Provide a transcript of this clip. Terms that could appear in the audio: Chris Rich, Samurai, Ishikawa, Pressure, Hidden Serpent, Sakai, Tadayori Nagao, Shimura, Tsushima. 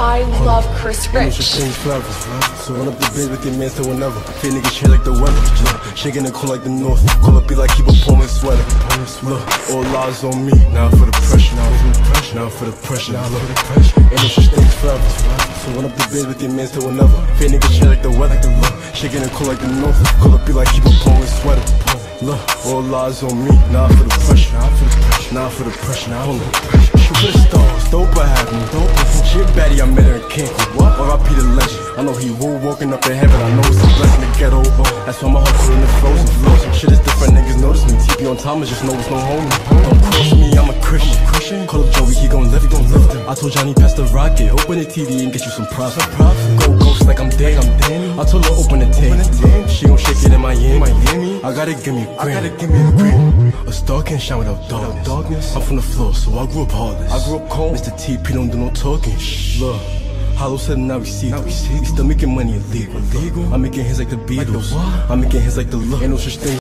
I love Chris Rich. So run up the biz with your man, so whenever. Feel niggas shit like the weather. Shaking and cool like the north. Call up, be like, keep a pull and sweater. Look, all eyes on me. Now for the pressure, now for the pressure. Ain't no such thing forever. So run up the biz with your man, so whenever. Feel niggas shit like the weather. Shaking and cool like the north. Call up, be like, keep a pull and sweater. Look, all eyes on me. Now for the pressure, now for the pressure. Hold on. Shoot the stars, dope I have me. Shit baddie, I met her in Cancun. R.I.P. the legend. I know he woo walking up in heaven. I know it's a blessing to get over. That's why my heart cool in the frozen flows. Shit is different, niggas notice me. TP on time, I just know it's no homie. Don't cross me, I'm a Christian. Call up Joey, he gon' lift it. I told Johnny, pass the rocket. Open the TV and get you some props. Go ghost like I'm dead. I told her, open the tank. She gon' shake it in Miami. I gotta give me a grin. A star can't shine without darkness. I'm from the floor, so I grew up hard. I grew up cold, Mr. TP don't do no talking. Look, hollow said now we see it. We still making money illegal. I'm making hits like the Beatles. I'm making hits like the look. Ain't no such thing.